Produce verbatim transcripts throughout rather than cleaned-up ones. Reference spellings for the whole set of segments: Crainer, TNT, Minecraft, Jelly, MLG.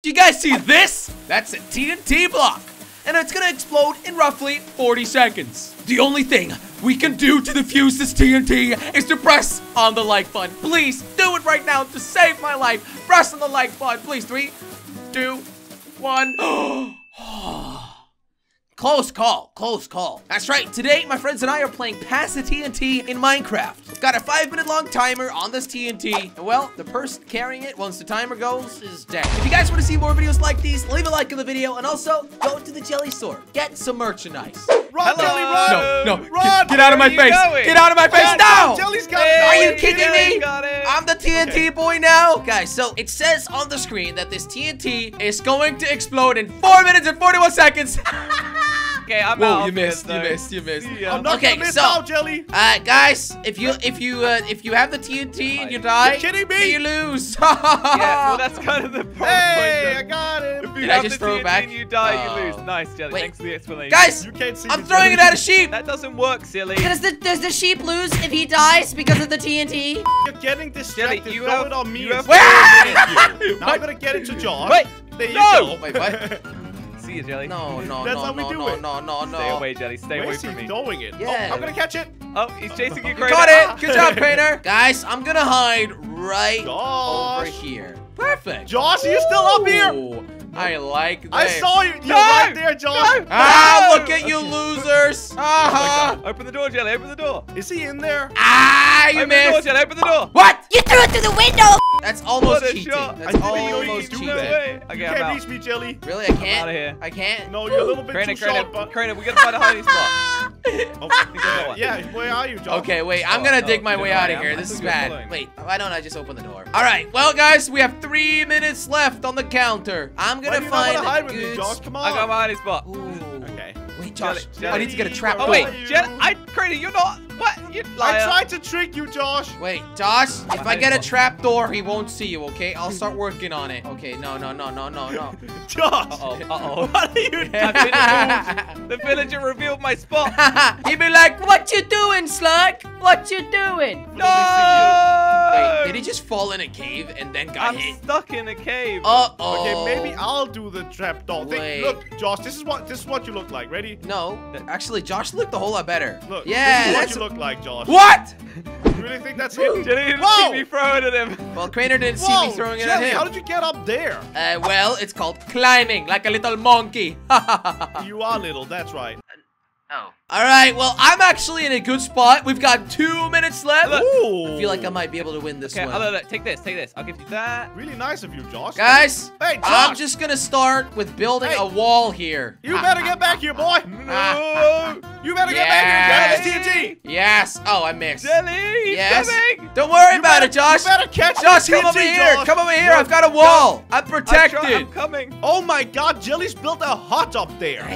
Do you guys see this? That's a T N T block, and it's gonna explode in roughly forty seconds. The only thing we can do to defuse this T N T is to press on the like button. Please do it right now to save my life. Press on the like button, please. Three, two, one. Close call, close call. That's right, today my friends and I are playing Pass the T N T in Minecraft. We've got a five minute long timer on this T N T. And well, the person carrying it once the timer goes is dead. If you guys wanna see more videos like these, leave a like in the video and also go to the Jelly store, get some merchandise. Run, Hello. Jelly, run! No, no, run, get, get out of my face, going? get out of my face, God, no! Jelly's got hey, it. Are you kidding Jelly me? Got it. I'm the T N T okay. boy now. Guys, so it says on the screen that this T N T is going to explode in four minutes and forty-one seconds. Okay, I'm Whoa, out. You missed, you missed, you missed, you yeah. missed. I'm not okay, gonna miss so, out, Jelly. Uh, guys, if you if you uh, if you have the T N T and you die, you're kidding me? You lose. Yeah, well, that's kind of the point. Hey, I got it. If you Did have I just the throw T N T it back? And you die, oh. you lose. Nice, Jelly. Wait. Thanks for the explanation. Guys, you can't see I'm throwing jelly. it at a sheep. That doesn't work, silly. Does the does the sheep lose if he dies because of the T N T? You're getting distracted. Jelly, you throw have, it on me. You have you. Now I'm gonna get it to John. Wait, there you go. Wait, what? See you, Jelly. No, no, That's no, how we no, do no, it. no, no, no. Stay away, Jelly. Stay Where away from me. Throwing it? Yeah. Oh, I'm gonna catch it. Oh, he's chasing you, Crainer. Got it. Good job, Crainer. Guys, I'm gonna hide right Josh. over here. Perfect. Josh, are you still up here? I like that. I saw you. You no! right there, Josh. No! Ah, look at you losers. Uh-huh. Oh, open the door, Jelly. Open the door. Is he in there? Ah, you open missed. Open the door, Jelly. Open the door. What? You threw it through the window. That's almost cheating. Shot. That's almost cheating. No okay, you can't I'm reach me, Jelly. Really, I can't? I'm out of here. I can't? No, you're a little bit Crainer, too Crainer, short, but... Crainer, we gotta find a hiding spot. Oh, yeah, where are you, Josh? Okay, wait, I'm gonna oh, dig no, my way out of here. This is bad. Following. Wait, why don't I just open the door? All right, well, guys, we have three minutes left on the counter. I'm gonna find a hide good with me, Josh? Come on. I got my hiding spot. Ooh. Okay. Wait, Josh, Jelly, I need to get a trap door. Oh, wait, Jelly, I, Crainer, you're not... What? You liar. I tried to trick you, Josh. Wait, Josh, if I get a trap door, he won't see you, okay? I'll start working on it. Okay, no, no, no, no, no, no. Josh! Uh-oh, uh-oh. What are you doing? The villager revealed my spot. He'd be like, what you doing, Slug? What you doing? No! Wait, did he just fall in a cave and then got I'm hit? I'm stuck in a cave. Uh-oh. Okay, maybe I'll do the trap door thing. Look, Josh, this is what this is what you look like. Ready? No. Actually, Josh looked a whole lot better. Look, yeah, that's what you look like, Josh. What? You really think that's him? Jelly didn't Whoa. see me throwing at him. Well, Crainer didn't Whoa, see me throwing Jelly, it at him. How did you get up there? Uh, well, it's called climbing, like a little monkey. You are little, that's right. Oh. All right, well, I'm actually in a good spot. We've got two minutes left. Ooh. I feel like I might be able to win this okay, one. I'll, I'll, I'll, take this, take this. I'll give you that. Really nice of you, Josh. Guys, hey, Josh. I'm just going to start with building hey. a wall here. You ah, better ah, get back ah, here, boy. Ah, no. Ah, you better yes. get back here, Jelly. Yes. Oh, I mixed. Jelly. Yes. Coming. Don't worry you about better, it, Josh. You better catch Josh, come over here. Josh. Come over here. Run, I've got a wall. Run. I'm protected. I'm, I'm coming. Oh, my God. Jelly's built a hut up there. I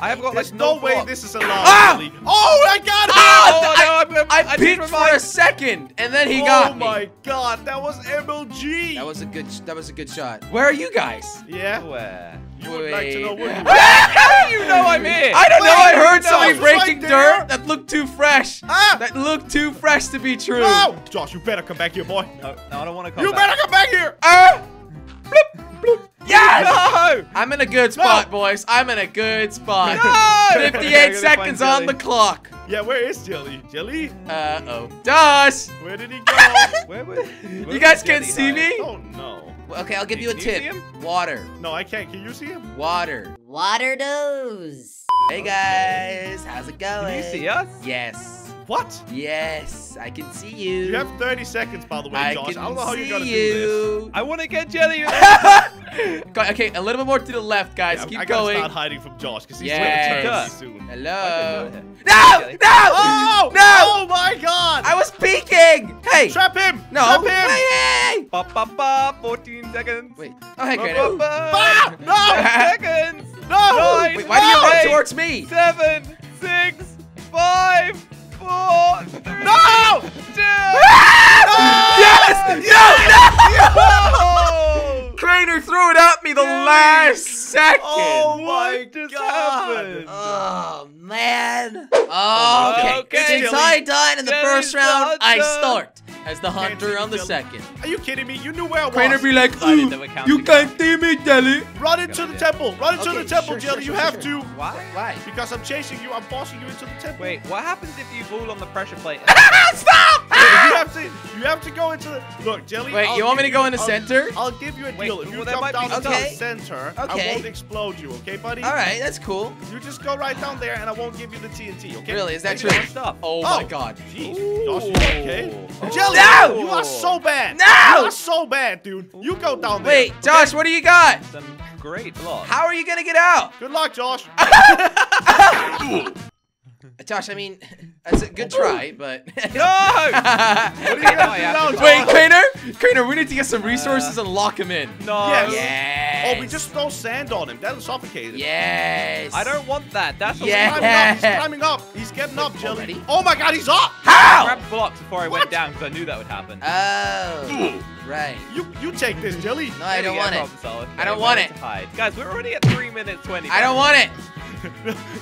have got There's like no, no way this is a Ah! Jelly. Oh, I got him! Oh, oh, no, I, I, I peeked for a second, and then he oh got me. Oh my God, that was M L G. That was a good. That was a good shot. Where are you guys? Yeah. Where? You would like to know where you How do you know I'm here? I don't Wait, know. I heard no, somebody breaking right dirt that looked too fresh. Ah. That looked too fresh to be true. No, Josh, you better come back here, boy. No, no I don't want to come. You back. better come back here. Ah! Bloop. Yes! No! I'm in a good spot, no. boys. I'm in a good spot. No! fifty-eight seconds on the clock. Yeah, where is Jelly? Jelly? Uh-oh. Josh! Where did he go? where, where, where you guys can't see me? Oh, no. Okay, I'll give you a tip. Water. No, I can't. Can you see him? Water. Water does. Hey, guys. How's it going? Can you see us? Yes. What? Yes, I can see you. You have thirty seconds, by the way, I Josh. I don't know how you're going to do this. I want to get Jelly. Okay, a little bit more to the left, guys. Yeah, Keep I going. I gotta start hiding from Josh because he's yes. going to turn soon. Hello. No! No! Oh! No! Oh my God! I was peeking. Hey! Trap him! No! Trap him! Hey! Ba ba ba! fourteen seconds. Wait. Oh, hey, Crainer. Ba! No! seconds. No! Nine, Wait, why no. do you run towards me? Seven, six, five. Four, three, no! Two, ah! no! Yes! Yes! No! No! Crainer threw it at me the Dude. last second. Oh my God! Happened? Oh man! Okay, okay. Since I died in the Jelly first round, I start. as the hunter on the second. Are you kidding me? You knew where I was. Crainer be like, ooh, you can't see me, Jelly. Run into the temple. Run into the temple, Jelly. You have to. Why? Why? Because I'm chasing you. I'm forcing you into the temple. Wait, what happens if you fall on the pressure plate? Stop! You have to. You have to go into the. Look, Jelly. Wait, you want me to go in the center? I'll give you a deal. If you jump down into the center, I won't explode you. Okay, buddy? All right, that's cool. You just go right down there, and I won't give you the T N T. Okay? Really? Is that true? Oh my God. Jeez. Okay. Jelly, no! You are so bad. No! You are so bad, dude. You go down there. Wait, Josh, okay? What do you got? Some great block. How are you going to get out? Good luck, Josh. Josh, I mean, that's a good try, but... No! What are you gonna do? Wait, Crainer? Crainer, we need to get some resources uh, and lock him in. No. Yes. Yes. Oh, we just throw sand on him. That'll suffocate him. Yes. I don't want that. That's what yes. He's climbing up. He's climbing up. He's getting up, Jelly. Already? Oh my God, he's up! How? I grabbed blocks before I what? went down because I knew that would happen. Oh. Right. You you take this, Jelly. No, I don't want it. Solid. I don't want it. Hide. Guys, we're already at three minutes twenty. I don't want it.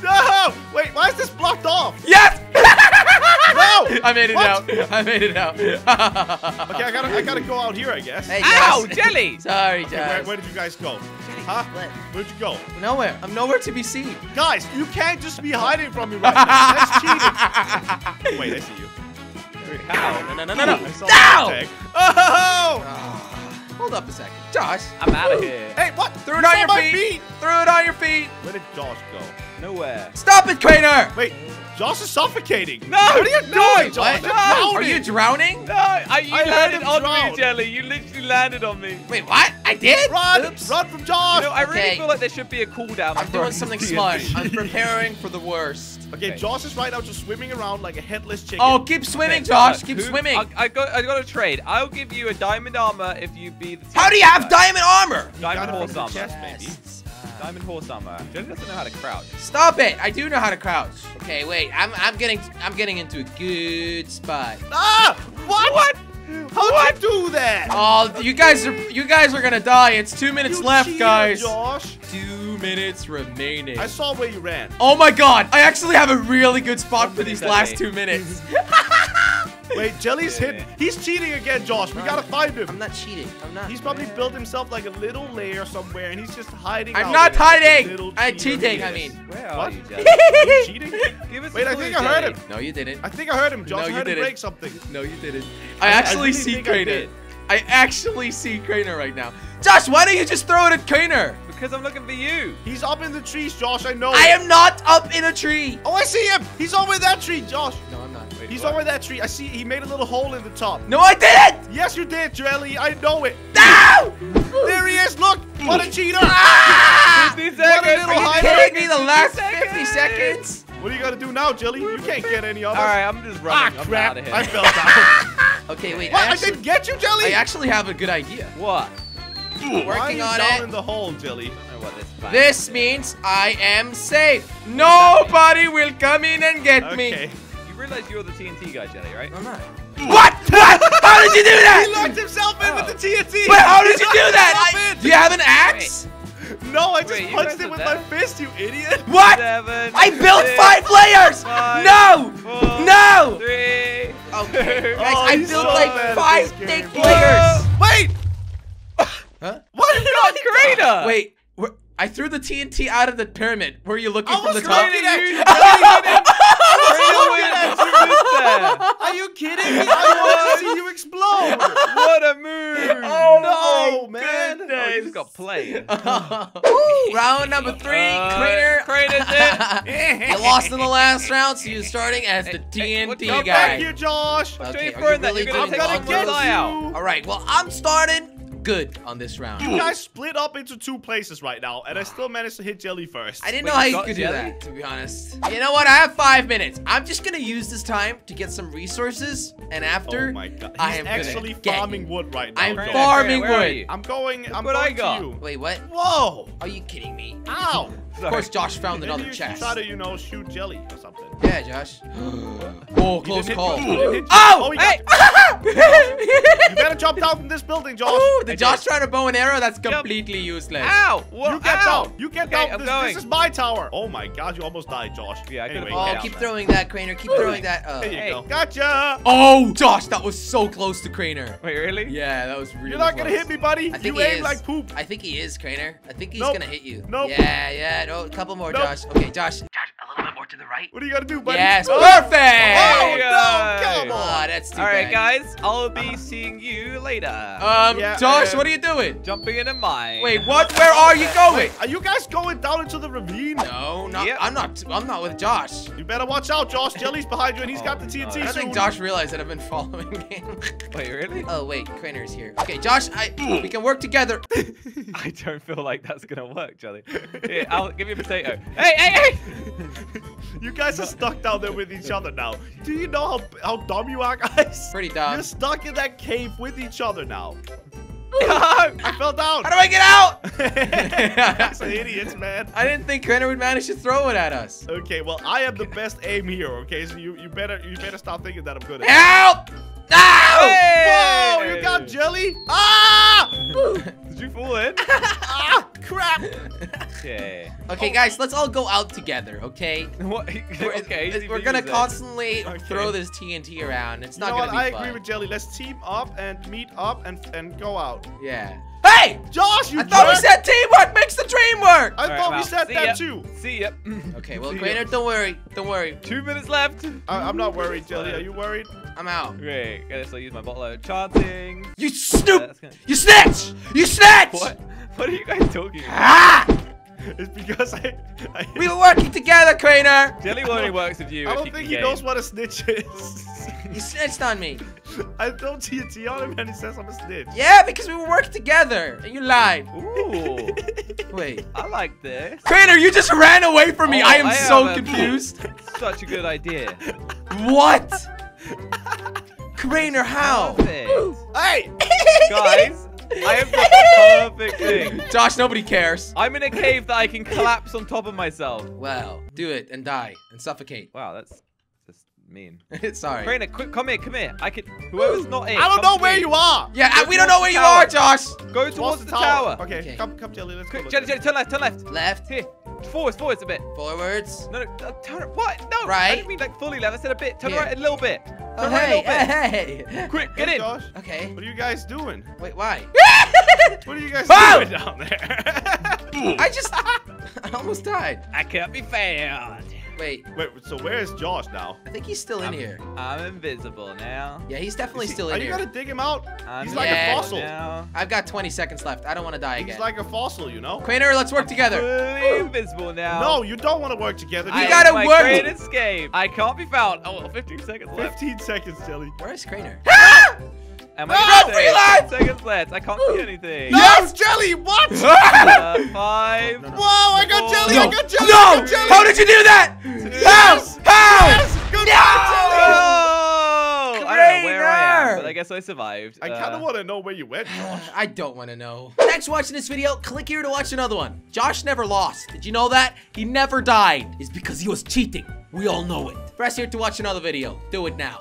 No! Wait, why is this blocked off? Yes! No! I made it what? out. I made it out. Okay, I gotta, I gotta go out here, I guess. Hey, Ow, Josh. Jelly! Sorry, Josh. Okay, where, where did you guys go? Jelly, huh? What? Where'd you go? Nowhere. I'm nowhere to be seen. Guys, you can't just be hiding from me right now. That's cheating. Wait, I see you. Ow. No, no, no, no, no. No! Oh! Oh. Hold up a second. Josh. I'm out of here. Hey, what? Throw it on your feet. feet. Throw it on your feet. Where did Josh go? Nowhere. Stop it, Crainer. Wait, Josh is suffocating. No. What are you doing, Josh? No. Are you drowning? No. Are you I landed on drowned. me, Jelly. You literally landed on me. Wait, what? I did? Run. Oops. Run from Josh. No, I really okay. feel like there should be a cooldown. I'm doing something smart. I'm preparing for the worst. Okay, okay, Josh is right now just swimming around like a headless chicken. Oh, keep swimming, okay, Josh. Keep Who, swimming. I, I got I got a trade. I'll give you a diamond armor if you be the How do you have guy. diamond armor? You diamond horse armor. Chest, yes. uh, diamond horse armor. Jelly doesn't know how to crouch. Stop it. I do know how to crouch. Okay, wait. I'm I'm getting I'm getting into a good spot. Ah! What? What? How did you do that? Oh, you guys are you guys are gonna die. It's two minutes you left, cheated, guys. Josh. Two minutes remaining. I saw where you ran. Oh my God! I actually have a really good spot Somebody for these last me. two minutes. Wait, Jelly's yeah. hit. He's cheating again, Josh. We gotta find him. I'm not cheating. I'm not. He's probably built himself like a little lair somewhere, and he's just hiding. I'm out not hiding. I'm cheating. I mean, where are what? you, Jelly? Are you cheating? Give us Wait, I think I heard Jelly. him. No, you didn't. I think I heard him, Josh. No, you I heard didn't. him break something. No, you didn't. I, I actually I really see Crainer. I, I actually see Crainer right now. Josh, why don't you just throw it at Crainer? Because I'm looking for you. He's up in the trees, Josh. I know. I am not up in a tree. Oh, I see him. He's over that tree, Josh. No, I'm not. Wait, He's what? over that tree. I see. He made a little hole in the top. No, I didn't. Yes, you did, Jelly. I know it. No! There he is. Look. What a cheater. Ah! fifty seconds. What a little hider. Are you kidding me? The last fifty seconds? What do you got to do now, Jelly? You can't get any of us. All right, I'm just running. Ah, I'm crap. out of here. I fell down. Okay, wait. What? I, actually, I didn't get you, Jelly. I actually have a good idea. What? Ooh, working on down it. in the hole, Jelly. What this this means I am safe. Nobody will come in and get okay. me. You realize you're the T N T guy, Jelly, right? I'm not. What? What? How did you do that? He locked himself in oh. with the T N T. But how did he you do that? I, do you have an axe? Wait. No, I just Wait, punched it with dead. my fist, you idiot. What? Seven, I built six, five layers. Five, no. Four, no. Three. Okay. Guys, oh, I built so like five thick layers. Wait. Huh? What? You're not Crainer! Wait, I threw the T N T out of the pyramid. Were you looking from the top? I was looking at you. I was looking at you. Are you kidding me? I want to see you explode. What a move. Oh, no, man. Oh, you just got played. Round number three, Crainer. Crainer's it. You lost in the last round, so you're starting as the T N T guy. Come back here, Josh. Okay, are you really going to take your eye out? All right, well, I'm starting good on this round. You guys split up into two places right now, and I still managed to hit Jelly first. I didn't Wait, know how you could Jelly? do that, to be honest. You know what? I have five minutes. I'm just gonna use this time to get some resources, and after, oh my God. He's I am actually farming wood right now. I'm Crainer, farming Crainer, wood. I'm going. I'm what going I got? To you. Wait, what? Whoa! Are you kidding me? Ow! Sorry. Of course, Josh found Didn't another you chest. Try to, you know, shoot Jelly or something. Yeah, Josh. Oh, close call. Oh, oh, he hey! Got you gotta jump down from this building, Josh. Oh, the I Josh did. Trying to bow and arrow? That's completely yep. useless. Ow! Well, you get ow. down. You get okay, down. This, this is my tower. Oh my God, you almost died, Josh. Yeah, I anyway, oh, keep throwing that, Crainer. Keep throwing that. Oh. There you hey. go. Gotcha. Oh, Josh, that was so close to Crainer. Wait, really? Yeah, that was really. You're not close. Gonna hit me, buddy. I think you he aim is. like poop. I think he is, Crainer. I think he's nope. gonna hit you. Nope. Yeah, yeah. No, a couple more, nope. Josh. Okay, Josh. Josh, a little bit more to the right. What do you gotta do, buddy? Yes, oh. perfect. Oh no, come on. Oh, that's too All right, bad. guys. I'll be seeing you later. Um, yeah, Josh, what are you doing? Jumping in a mine. Wait, what? Where are you going? Wait, are you guys going down into the ravine? No, not. Yep. I'm not. I'm not with Josh. You better watch out, Josh. Jelly's behind you, and he's oh, got the T N T. No. I don't think Josh realized that I've been following him. Wait, really? Oh wait, Crainer's here. Okay, Josh, I we can work together. I don't feel like that's gonna work, Jelly. Here, I'll give you a potato. Hey, hey, hey! You guys are stuck down there with each other now. Do you know how how dumb you are, guys? Pretty dumb. You're stuck in that cave with each other now. I fell down. How do I get out? That's an idiots, man. I didn't think Crainer would manage to throw it at us. Okay, well, I have the best aim here. Okay, so you you better you better stop thinking that I'm good at. Help! No! Hey! Whoa! You got Jelly? Ah! Did you fool it? Ah! Crap! Okay. Okay, oh. guys, let's all go out together, okay? What? We're, okay. We're gonna constantly okay. throw this T N T around. It's not you know gonna what? be I fun. agree with Jelly. Let's team up and meet up and and go out. Yeah. Hey, Josh! You I jerk. thought we said teamwork makes the dream work. I right, thought well, we said that ya. too. See ya. Okay, well, Crainer, don't worry. Don't worry. Two minutes left. I I'm not worried, Jelly. Are you worried? I'm out. Great. I guess I'll use my bottle of chanting. You snoop! Uh, gonna... You snitch! You snitch! What? What are you guys talking about? Ah! It's because I, I... We were working together, Crainer! Jelly only works with you. I don't you think he game. knows what a snitch is. You snitched on me. I don't T N T on him and he says I'm a snitch. Yeah, because we were working together and you lied. Ooh. Wait. I like this. Crainer, you just ran away from me. Oh, I am I so confused. A, such a good idea. What? Crainer, how? Hey! Guys. I have the perfect thing. Josh, nobody cares. I'm in a cave that I can collapse on top of myself. Well, do it and die and suffocate. Wow, that's just mean. Sorry. Crainer, quick, come here, come here. I could. Whoever's not here. I don't know where me. you are. Yeah, Go we don't know where you tower. are, Josh. Go towards, towards the tower. tower. Okay. okay, come, come, Jelly. Let's go. Jelly, Jelly, turn left, turn left. Left. Here. Forwards, forwards a bit. Forwards. No, no, turn it. What? No. Right. I didn't mean like fully left. I said a bit. Turn yeah. right a little bit. Oh, turn hey, right a little bit. Hey. Quick, get hey, in. Josh. Okay. What are you guys doing? Wait, why? What are you guys oh! doing down there? I just, I almost died. I can't be found. Wait. Wait, so where is Josh now? I think he's still in I'm, here. I'm invisible now. Yeah, he's definitely he, still in are here. Are you going to dig him out? I'm he's like a fossil. Now. I've got twenty seconds left. I don't want to die he's again. He's like a fossil, you know? Crainer, let's work I'm together. I'm invisible now. No, you don't want to work together. You got to work. My great escape. I can't be found. Oh, well, fifteen seconds left. fifteen seconds, Jelly. Where is Crainer? Ah! Am I no, reload! Seconds left. I can't see anything. No, yes, Jelly, what? Uh, five. No, no, no. Whoa, I got four. Jelly, no. I got Jelly, no. I got Jelly. How did you do that? Yes. How? Yes. Good no! Jelly. I don't know where I am, but I guess I survived. I uh, kind of want to know where you went, Josh. I don't want to know. Thanks for watching this video. Click here to watch another one. Josh never lost. Did you know that? He never died. It's because he was cheating. We all know it. Press here to watch another video. Do it now.